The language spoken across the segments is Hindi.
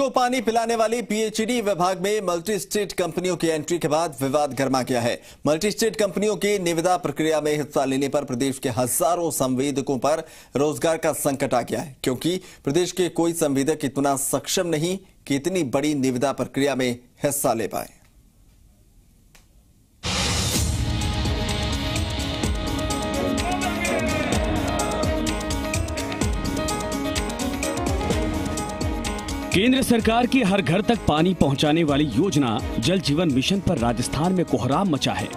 को पानी पिलाने वाली पीएचईडी विभाग में मल्टी स्टेट कंपनियों की एंट्री के बाद विवाद गर्मा गया है। मल्टी स्टेट कंपनियों की निविदा प्रक्रिया में हिस्सा लेने पर प्रदेश के हजारों संवेदकों पर रोजगार का संकट आ गया है, क्योंकि प्रदेश के कोई संवेदक इतना सक्षम नहीं कि इतनी बड़ी निविदा प्रक्रिया में हिस्सा ले पाए। केंद्र सरकार की हर घर तक पानी पहुंचाने वाली योजना जल जीवन मिशन पर राजस्थान में कोहराम मचा है।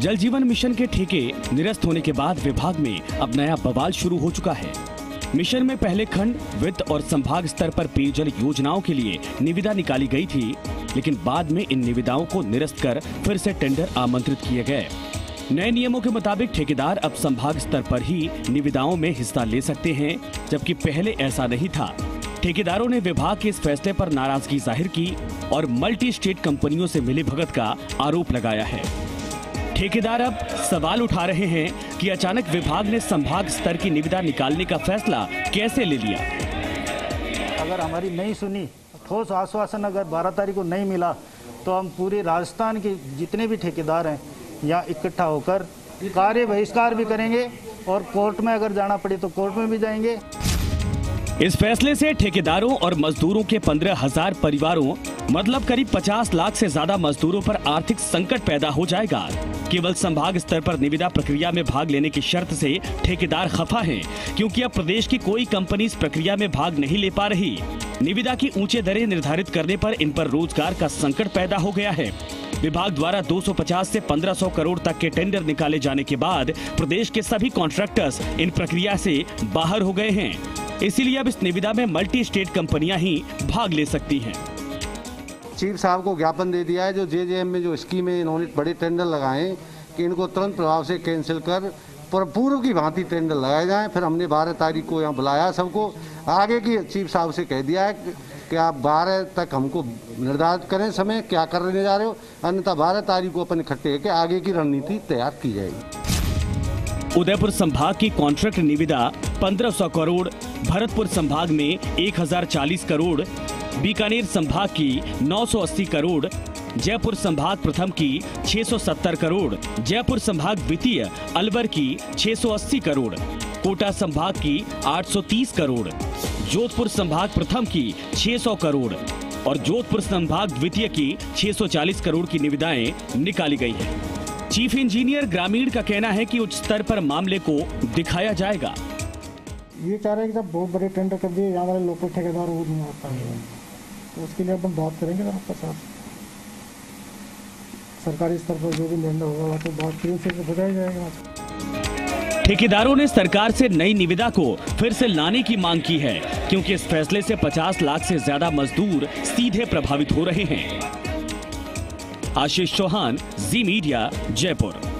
जल जीवन मिशन के ठेके निरस्त होने के बाद विभाग में अब नया बवाल शुरू हो चुका है। मिशन में पहले खंड, वित्त और संभाग स्तर पर पेयजल योजनाओं के लिए निविदा निकाली गई थी, लेकिन बाद में इन निविदाओं को निरस्त कर फिर से टेंडर आमंत्रित किए गए। नए नियमों के मुताबिक ठेकेदार अब संभाग स्तर पर ही निविदाओं में हिस्सा ले सकते हैं, जबकि पहले ऐसा नहीं था। ठेकेदारों ने विभाग के इस फैसले पर नाराजगी जाहिर की और मल्टी स्टेट कंपनियों से मिलीभगत का आरोप लगाया है। ठेकेदार अब सवाल उठा रहे हैं कि अचानक विभाग ने संभाग स्तर की निविदा निकालने का फैसला कैसे ले लिया। अगर हमारी नहीं सुनी, ठोस आश्वासन अगर 12 तारीख को नहीं मिला तो हम पूरे राजस्थान के जितने भी ठेकेदार हैं यहाँ इकट्ठा होकर कार्य बहिष्कार भी करेंगे और कोर्ट में अगर जाना पड़े तो कोर्ट में भी जाएंगे। इस फैसले से ठेकेदारों और मजदूरों के 15,000 परिवारों, मतलब करीब 50 लाख से ज्यादा मजदूरों पर आर्थिक संकट पैदा हो जाएगा। केवल संभाग स्तर पर निविदा प्रक्रिया में भाग लेने की शर्त से ठेकेदार खफा हैं, क्योंकि अब प्रदेश की कोई कंपनी इस प्रक्रिया में भाग नहीं ले पा रही। निविदा की ऊंचे दरें निर्धारित करने पर इन पर रोजगार का संकट पैदा हो गया है। विभाग द्वारा 250 से 1500 करोड़ तक के टेंडर निकाले जाने के बाद प्रदेश के सभी कॉन्ट्रैक्टर्स इन प्रक्रिया से बाहर हो गए हैं। इसीलिए अब इस निविदा में मल्टी स्टेट कंपनियां ही भाग ले सकती हैं। चीफ साहब को ज्ञापन दे दिया है, जो जेजेएम में जो स्कीम है इन्होंने बड़े टेंडर लगाए कि इनको तुरंत प्रभाव से कैंसिल कर पूर्व की भांति टेंडर लगाए जाएं। फिर हमने 12 तारीख को यहाँ बुलाया सबको, आगे की चीफ साहब से कह दिया है कि आप 12 तक हमको निर्धारित करें समय, क्या करने जा रहे हो, अन्यथा 12 तारीख को अपन इकट्ठे होकर आगे की रणनीति तैयार की जाएगी। उदयपुर संभाग की कॉन्ट्रैक्ट निविदा 1500 करोड़, भरतपुर संभाग में 1040 करोड़, बीकानेर संभाग की 980 करोड़, जयपुर संभाग प्रथम की 670 करोड़, जयपुर संभाग द्वितीय अलवर की 680 करोड़, कोटा संभाग की 830 करोड़, जोधपुर संभाग प्रथम की 600 करोड़ और जोधपुर संभाग द्वितीय की 640 करोड़ की निविदाएं निकाली गई हैं। चीफ इंजीनियर ग्रामीण का कहना है कि उच्च स्तर पर मामले को दिखाया जाएगा। ये कह रहे हैं कि जब बहुत बड़े टेंडर कर दिए, यहाँ वाले लोकल ठेकेदार वो नहीं आता है, तो उसके लिए अपन बात करेंगे आपके साथ। सरकारी स्तर पर जो भी निर्णय होगा तो बहुत तेजी से बताया जाएगा। ठेकेदारों ने सरकार से नई निविदा को फिर से लाने की मांग की है, क्योंकि इस फैसले से 50 लाख से ज्यादा मजदूर सीधे प्रभावित हो रहे हैं। आशीष चौहान, जी मीडिया, जयपुर।